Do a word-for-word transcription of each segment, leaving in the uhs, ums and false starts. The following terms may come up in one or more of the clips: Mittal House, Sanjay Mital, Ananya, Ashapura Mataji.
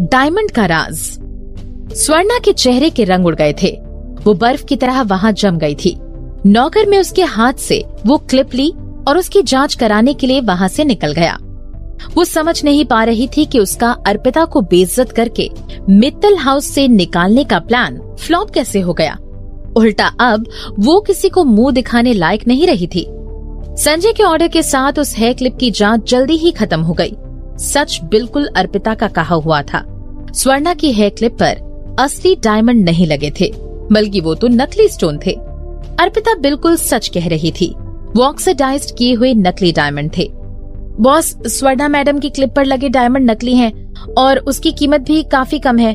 Diamond का राज। स्वर्णा के चेहरे के रंग उड़ गए थे, वो बर्फ की तरह वहाँ जम गई थी। नौकर में उसके हाथ से वो क्लिप ली और उसकी जांच कराने के लिए वहाँ से निकल गया। वो समझ नहीं पा रही थी कि उसका अर्पिता को बेइज्जत करके मित्तल हाउस से निकालने का प्लान फ्लॉप कैसे हो गया। उल्टा अब वो किसी को मुंह दिखाने लायक नहीं रही थी। संजय के ऑर्डर के साथ उस हेयर क्लिप की जांच जल्दी ही खत्म हो गई। सच बिल्कुल अर्पिता का कहा हुआ था। स्वर्णा की हेयर क्लिप पर असली डायमंड नहीं लगे थे, बल्कि वो तो नकली स्टोन थे। अर्पिता बिल्कुल सच कह रही थी, वो ऑक्सीडाइज्ड किए हुए नकली डायमंड थे। बॉस, स्वर्णा मैडम की क्लिप पर लगे डायमंड नकली हैं और उसकी कीमत भी काफी कम है।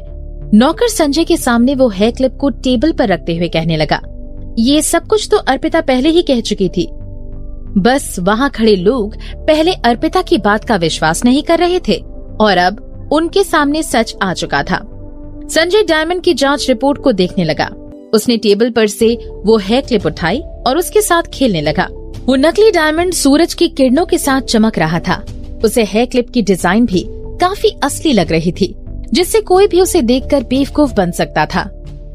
नौकर संजय के सामने वो हेयर क्लिप को टेबल पर रखते हुए कहने लगा। ये सब कुछ तो अर्पिता पहले ही कह चुकी थी। बस वहाँ खड़े लोग पहले अर्पिता की बात का विश्वास नहीं कर रहे थे और अब उनके सामने सच आ चुका था। संजय डायमंड की जांच रिपोर्ट को देखने लगा। उसने टेबल पर से वो हेयर क्लिप उठाई और उसके साथ खेलने लगा। वो नकली डायमंड सूरज की किरणों के साथ चमक रहा था। उसे हेयर क्लिप की डिजाइन भी काफी असली लग रही थी, जिससे कोई भी उसे देखकर बेवकूफ बन सकता था।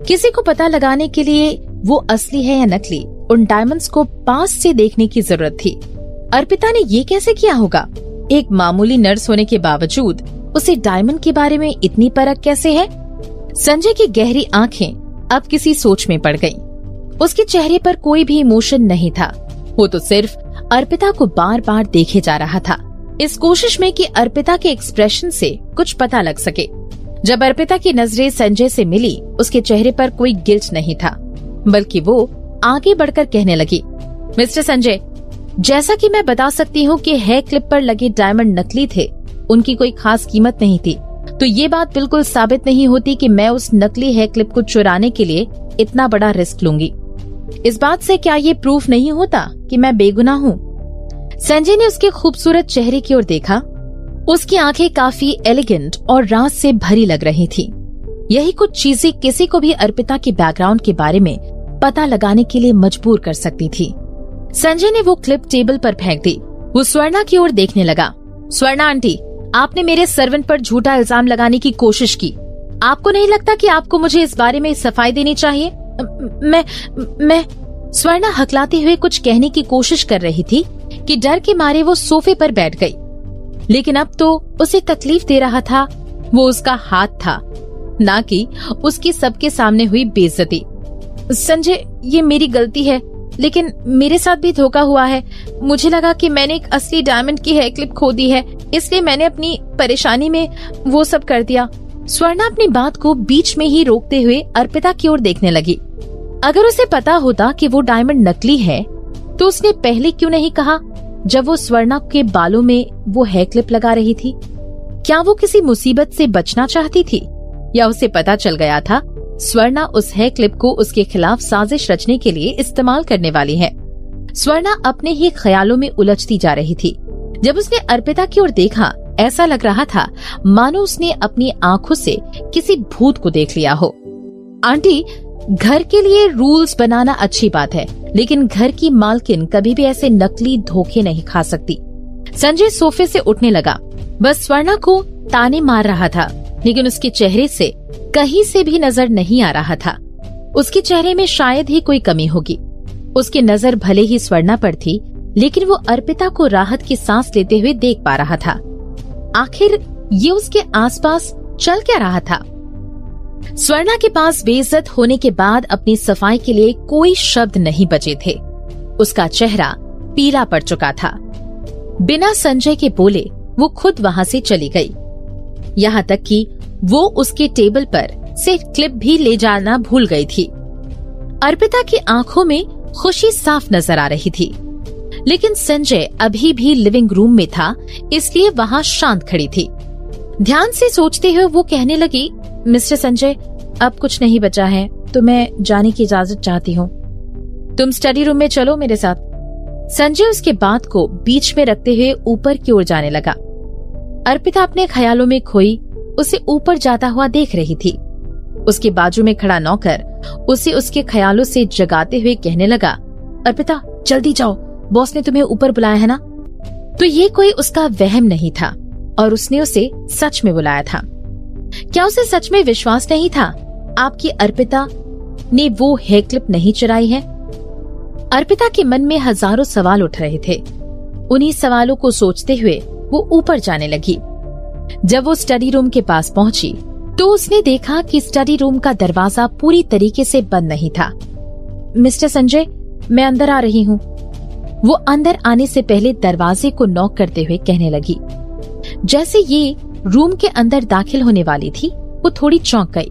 किसी को पता लगाने के लिए वो असली है या नकली, उन डायमंड्स को पास से देखने की जरूरत थी। अर्पिता ने ये कैसे किया होगा? एक मामूली नर्स होने के बावजूद उसे डायमंड के बारे में इतनी परख कैसे है? संजय की गहरी आंखें अब किसी सोच में पड़ गईं। उसके चेहरे पर कोई भी इमोशन नहीं था, वो तो सिर्फ अर्पिता को बार बार देखे जा रहा था, इस कोशिश में कि अर्पिता के एक्सप्रेशन से कुछ पता लग सके। जब अर्पिता की नजरें संजय से मिली, उसके चेहरे पर कोई गिल्ट नहीं था, बल्कि वो आगे बढ़कर कहने लगी। मिस्टर संजय, जैसा कि मैं बता सकती हूँ कि हेयर क्लिप पर लगे डायमंड नकली थे, उनकी कोई खास कीमत नहीं थी, तो ये बात बिल्कुल साबित नहीं होती कि मैं उस नकली हेयर क्लिप को चुराने के लिए इतना बड़ा रिस्क लूंगी। इस बात से क्या ये प्रूफ नहीं होता कि मैं बेगुनाह हूँ? संजय ने उसके खूबसूरत चेहरे की ओर देखा। उसकी आंखें काफी एलिगेंट और राज से भरी लग रही थी। यही कुछ चीजें किसी को भी अर्पिता के बैकग्राउंड के बारे में पता लगाने के लिए मजबूर कर सकती थी। संजय ने वो क्लिप टेबल पर फेंक दी। वो स्वर्णा की ओर देखने लगा। स्वर्णा आंटी, आपने मेरे सर्वेंट पर झूठा इल्जाम लगाने की कोशिश की। आपको नहीं लगता कि आपको मुझे इस बारे में सफाई देनी चाहिए? मैं मैं स्वर्णा हकलाते हुए कुछ कहने की कोशिश कर रही थी कि डर के मारे वो सोफे पर बैठ गई, लेकिन अब तो उसे तकलीफ दे रहा था वो उसका हाथ था, ना कि उसकी सबके सामने हुई बेइज्जती। संजय, ये मेरी गलती है, लेकिन मेरे साथ भी धोखा हुआ है। मुझे लगा कि मैंने एक असली डायमंड की हेयर क्लिप खो दी है, इसलिए मैंने अपनी परेशानी में वो सब कर दिया। स्वर्णा अपनी बात को बीच में ही रोकते हुए अर्पिता की ओर देखने लगी। अगर उसे पता होता कि वो डायमंड नकली है, तो उसने पहले क्यों नहीं कहा जब वो स्वर्णा के बालों में वो हेयर क्लिप लगा रही थी? क्या वो किसी मुसीबत से बचना चाहती थी, या उसे पता चल गया था स्वर्णा उस हेयर क्लिप को उसके खिलाफ साजिश रचने के लिए इस्तेमाल करने वाली है? स्वर्णा अपने ही ख्यालों में उलझती जा रही थी। जब उसने अर्पिता की ओर देखा, ऐसा लग रहा था मानो उसने अपनी आंखों से किसी भूत को देख लिया हो। आंटी, घर के लिए रूल्स बनाना अच्छी बात है, लेकिन घर की मालकिन कभी भी ऐसे नकली धोखे नहीं खा सकती। संजय सोफे से उठने लगा। बस स्वर्णा को ताने मार रहा था, लेकिन उसके चेहरे से कहीं से भी नजर नहीं आ रहा था। उसके चेहरे में शायद ही कोई कमी होगी। उसकी नजर भले ही स्वर्णा पर थी, लेकिन वो अर्पिता को राहत की सांस लेते हुए देख पा रहा था। आखिर ये उसके आसपास चल क्या रहा था? स्वर्णा के पास बेइज्जत होने के बाद अपनी सफाई के लिए कोई शब्द नहीं बचे थे। उसका चेहरा पीला पड़ चुका था। बिना संजय के बोले वो खुद वहाँ से चली गई। यहाँ तक कि वो उसके टेबल पर से क्लिप भी ले जाना भूल गई थी। अर्पिता की आंखों में खुशी साफ नजर आ रही थी, लेकिन संजय अभी भी लिविंग रूम में था, इसलिए वहाँ शांत खड़ी थी। ध्यान से सोचते हुए वो कहने लगी, मिस्टर संजय, अब कुछ नहीं बचा है, तो मैं जाने की इजाजत चाहती हूँ। तुम स्टडी रूम में चलो मेरे साथ। संजय उसके बात को बीच में रखते हुए ऊपर की ओर जाने लगा। अर्पिता अपने ख्यालों में खोई उसे ऊपर जाता हुआ देख रही थी। उसके बाजू में खड़ा नौकर उसे उसके ख्यालों से जगाते हुए कहने लगा, अर्पिता जल्दी जाओ, बॉस ने तुम्हें ऊपर बुलाया है ना? तो ये कोई उसका वहम नहीं था और उसने उसे सच में बुलाया था। क्या उसे सच में विश्वास नहीं था आपकी अर्पिता ने वो हेयर क्लिप नहीं चुराई है? अर्पिता के मन में हजारों सवाल उठ रहे थे। उन्हीं सवालों को सोचते हुए वो ऊपर जाने लगी। जब वो स्टडी रूम के पास पहुंची तो उसने देखा कि स्टडी रूम का दरवाजा पूरी तरीके से बंद नहीं था। मिस्टर संजय, मैं अंदर आ रही हूँ। वो अंदर आने से पहले दरवाजे को नॉक करते हुए कहने लगी। जैसे ये रूम के अंदर दाखिल होने वाली थी, वो थोड़ी चौंक गई।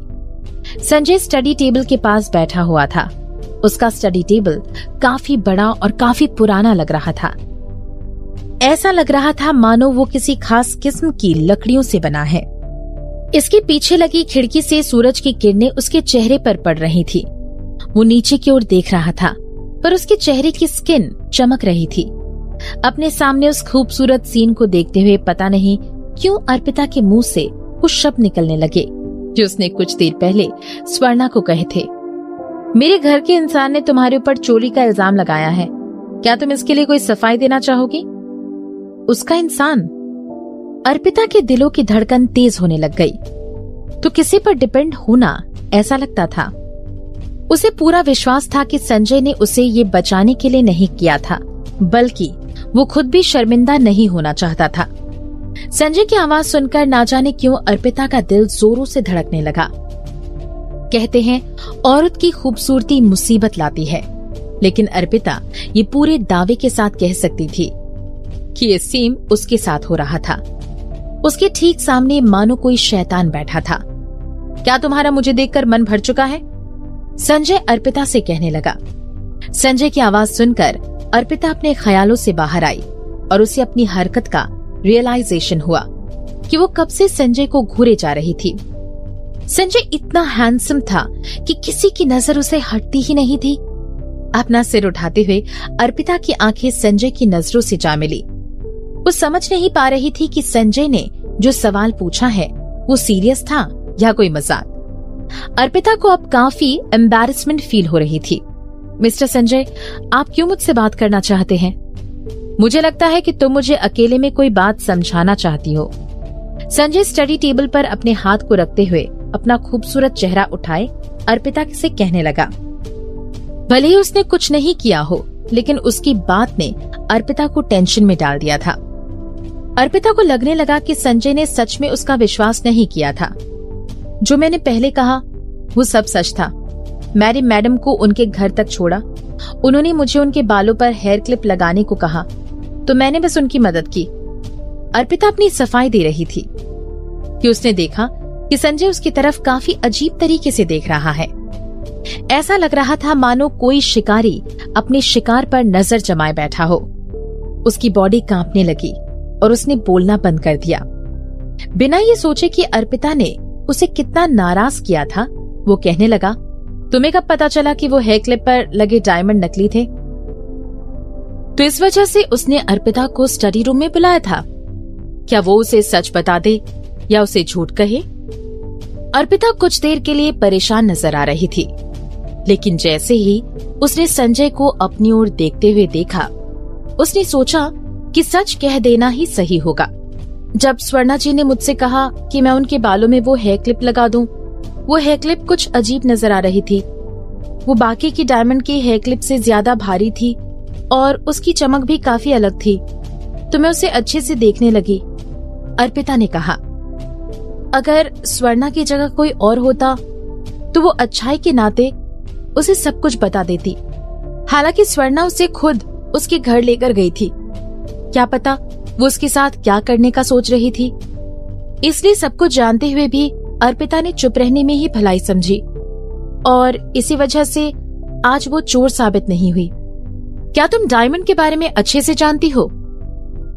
संजय स्टडी टेबल के पास बैठा हुआ था। उसका स्टडी टेबल काफी बड़ा और काफी पुराना लग रहा था। ऐसा लग रहा था मानो वो किसी खास किस्म की लकड़ियों से बना है। इसके पीछे लगी खिड़की से सूरज की किरणें उसके चेहरे पर पड़ रही थी। वो नीचे की ओर देख रहा था, पर उसके चेहरे की स्किन चमक रही थी। अपने सामने उस खूबसूरत सीन को देखते हुए पता नहीं क्यों अर्पिता के मुंह से कुछ शब्द निकलने लगे जो उसने कुछ देर पहले स्वर्णा को कहे थे। मेरे घर के इंसान ने तुम्हारे ऊपर चोरी का इल्जाम लगाया है, क्या तुम इसके लिए कोई सफाई देना चाहोगी? उसका इंसान? अर्पिता के दिलों की धड़कन तेज होने लग गई। तो किसी पर डिपेंड होना, ऐसा लगता था। उसे पूरा विश्वास था कि संजय ने उसे ये बचाने के लिए नहीं किया था, बल्कि वो खुद भी शर्मिंदा नहीं होना चाहता था। संजय की आवाज सुनकर ना जाने क्यों अर्पिता का दिल जोरों से धड़कने लगा। कहते हैं औरत की खूबसूरती मुसीबत लाती है, लेकिन अर्पिता ये पूरे दावे के साथ कह सकती थी कि ये सेम उसके साथ हो रहा था। उसके ठीक सामने मानो कोई शैतान बैठा था। क्या तुम्हारा मुझे देखकर मन भर चुका है? संजय अर्पिता से कहने लगा। संजय की आवाज सुनकर अर्पिता अपने ख्यालों से बाहर आई और उसे अपनी हरकत का रियलाइजेशन हुआ कि वो कब से संजय को घूरे जा रही थी। संजय इतना हैंडसम था कि किसी की नजर उसे हटती ही नहीं थी। अपना सिर उठाते हुए अर्पिता की आंखें संजय की नजरों से जा मिली। वो समझ नहीं पा रही थी कि संजय ने जो सवाल पूछा है वो सीरियस था या कोई मजाक। अर्पिता को अब काफी एम्बैरेसमेंट फील हो रही थी। मिस्टर संजय, आप क्यों मुझसे बात करना चाहते हैं? मुझे लगता है कि तुम मुझे अकेले में कोई बात समझाना चाहती हो। संजय स्टडी टेबल पर अपने हाथ को रखते हुए अपना खूबसूरत चेहरा उठाए अर्पिता से कहने लगा। भले ही उसने कुछ नहीं किया हो, लेकिन उसकी बात ने अर्पिता को टेंशन में डाल दिया था। अर्पिता को लगने लगा कि संजय ने सच में उसका विश्वास नहीं किया था। जो मैंने पहले कहा वो सब सच था। मैंने मैडम को उनके घर तक छोड़ा। उन्होंने मुझे उनके बालों पर हेयर क्लिप लगाने को कहा, तो मैंने बस उनकी मदद की। अर्पिता अपनी सफाई दे रही थी कि उसने देखा कि संजय उसकी तरफ काफी अजीब तरीके से देख रहा है। ऐसा लग रहा था मानो कोई शिकारी अपने शिकार पर नजर जमाए बैठा हो। उसकी बॉडी कांपने लगी और उसने बोलना बंद कर दिया। बिना ये सोचे कि अर्पिता ने उसे कितना नाराज किया था, वो कहने लगा, तुम्हें कब पता चला कि वो हेयर क्लिप पर लगे डायमंड नकली थे? तो इस वजह से उसने अर्पिता को स्टडी रूम में बुलाया था। क्या वो उसे सच बता दे या उसे झूठ कहे? अर्पिता कुछ देर के लिए परेशान नजर आ रही थी, लेकिन जैसे ही उसने संजय को अपनी ओर देखते हुए देखा, उसने सोचा कि सच कह देना ही सही होगा। जब स्वर्णा जी ने मुझसे कहा कि मैं उनके बालों में वो हेयर क्लिप लगा दूं, वो हेयर क्लिप कुछ अजीब नजर आ रही थी। वो बाकी की डायमंड की हेयर क्लिप से ज्यादा भारी थी और उसकी चमक भी काफी अलग थी, तो मैं उसे अच्छे से देखने लगी। अर्पिता ने कहा, अगर स्वर्णा की जगह कोई और होता तो वो अच्छाई के नाते उसे सब कुछ बता देती। हालांकि स्वर्णा उसे खुद उसके घर लेकर गई थी। क्या पता वो उसके साथ क्या करने का सोच रही थी। इसलिए सब कुछ जानते हुए भी अर्पिता ने चुप रहने में ही भलाई समझी और इसी वजह से आज वो चोर साबित नहीं हुई। क्या तुम डायमंड के बारे में अच्छे से जानती हो?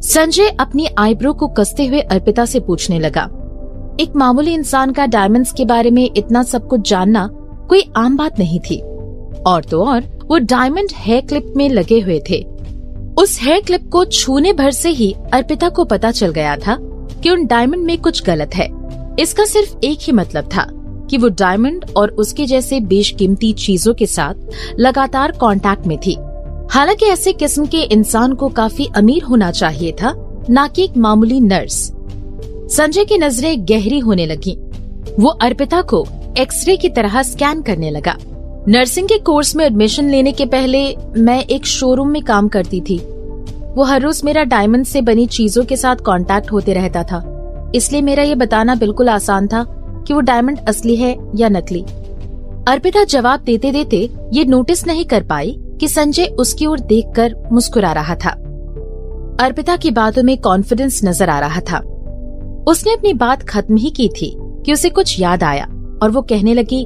संजय अपनी आईब्रो को कसते हुए अर्पिता से पूछने लगा। एक मामूली इंसान का डायमंड्स के बारे में इतना सब कुछ जानना कोई आम बात नहीं थी। और तो और वो डायमंड हेयर क्लिप में लगे हुए थे। उस हेयर क्लिप को छूने भर से ही अर्पिता को पता चल गया था कि उन डायमंड में कुछ गलत है। इसका सिर्फ एक ही मतलब था कि वो डायमंड और उसके जैसे बेशकीमती चीजों के साथ लगातार कांटेक्ट में थी। हालांकि ऐसे किस्म के इंसान को काफी अमीर होना चाहिए था, न कि एक मामूली नर्स। संजय की नजरें गहरी होने लगी वो अर्पिता को एक्सरे की तरह स्कैन करने लगा। नर्सिंग के कोर्स में एडमिशन लेने के पहले मैं एक शोरूम में काम करती थी। वो हर रोज मेरा डायमंड से बनी चीजों के साथ कांटेक्ट होते रहता था, इसलिए मेरा ये बताना बिल्कुल आसान था कि वो डायमंड असली है या नकली। अर्पिता जवाब देते देते ये नोटिस नहीं कर पाई कि संजय उसकी ओर देखकर मुस्कुरा रहा था। अर्पिता की बातों में कॉन्फिडेंस नजर आ रहा था। उसने अपनी बात खत्म ही की थी कि उसे कुछ याद आया और वो कहने लगी,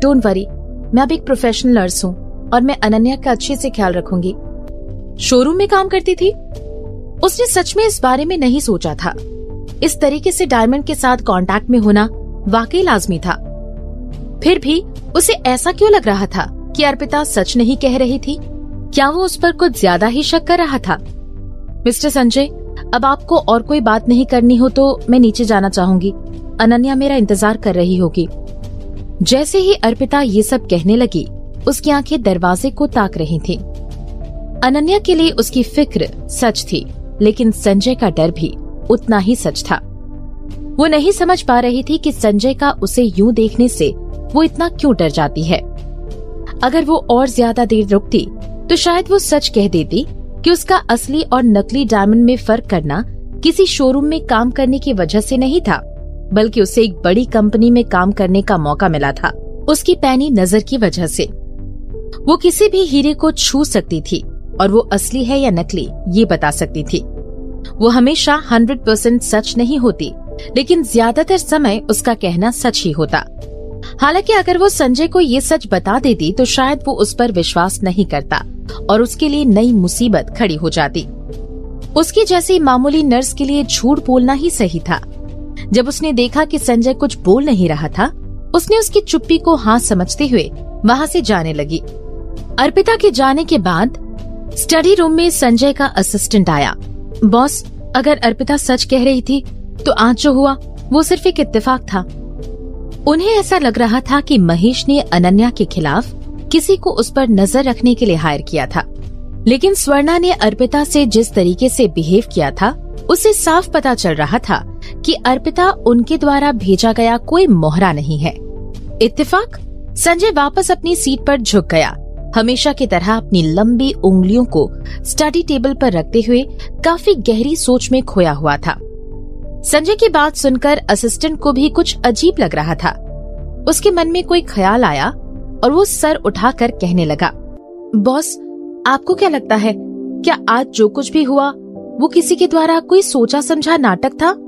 डोंट वरी, मैं अब एक प्रोफेशनल नर्स हूँ और मैं अनन्या का अच्छे से ख्याल रखूंगी। शोरूम में काम करती थी, उसने सच में इस बारे में नहीं सोचा था। इस तरीके से डायमंड के साथ कांटेक्ट में होना वाकई लाजमी था। फिर भी उसे ऐसा क्यों लग रहा था कि अर्पिता सच नहीं कह रही थी? क्या वो उस पर कुछ ज्यादा ही शक कर रहा था? मिस्टर संजय, अब आपको और कोई बात नहीं करनी हो तो मैं नीचे जाना चाहूंगी, अनन्या मेरा इंतजार कर रही होगी। जैसे ही अर्पिता ये सब कहने लगी, उसकी आंखें दरवाजे को ताक रही थीं। अनन्या के लिए उसकी फिक्र सच थी, लेकिन संजय का डर भी उतना ही सच था। वो नहीं समझ पा रही थी कि संजय का उसे यूं देखने से वो इतना क्यों डर जाती है। अगर वो और ज्यादा देर रुकती तो शायद वो सच कह देती कि उसका असली और नकली डायमंड में फर्क करना किसी शोरूम में काम करने की वजह से नहीं था, बल्कि उसे एक बड़ी कंपनी में काम करने का मौका मिला था उसकी पैनी नजर की वजह से। वो किसी भी हीरे को छू सकती थी और वो असली है या नकली ये बता सकती थी। वो हमेशा हंड्रेड परसेंट सच नहीं होती, लेकिन ज्यादातर समय उसका कहना सच ही होता। हालांकि अगर वो संजय को ये सच बता देती तो शायद वो उस पर विश्वास नहीं करता और उसके लिए नई मुसीबत खड़ी हो जाती। उसकी जैसी मामूली नर्स के लिए झूठ बोलना ही सही था। जब उसने देखा कि संजय कुछ बोल नहीं रहा था, उसने उसकी चुप्पी को हाँ समझते हुए वहाँ से जाने लगी। अर्पिता के जाने के बाद स्टडी रूम में संजय का असिस्टेंट आया। बॉस, अगर अर्पिता सच कह रही थी तो आज जो हुआ वो सिर्फ एक इत्तेफाक था। उन्हें ऐसा लग रहा था कि महेश ने अनन्या के खिलाफ किसी को उस पर नजर रखने के लिए हायर किया था, लेकिन स्वर्णा ने अर्पिता से जिस तरीके से बिहेव किया था उससे साफ पता चल रहा था कि अर्पिता उनके द्वारा भेजा गया कोई मोहरा नहीं है। इत्तेफाक। संजय वापस अपनी सीट पर झुक गया। हमेशा की तरह अपनी लंबी उंगलियों को स्टडी टेबल पर रखते हुए काफी गहरी सोच में खोया हुआ था। संजय की बात सुनकर असिस्टेंट को भी कुछ अजीब लग रहा था। उसके मन में कोई ख्याल आया और वो सर उठाकर कहने लगा, बॉस, आपको क्या लगता है, क्या आज जो कुछ भी हुआ वो किसी के द्वारा कोई सोचा समझा नाटक था?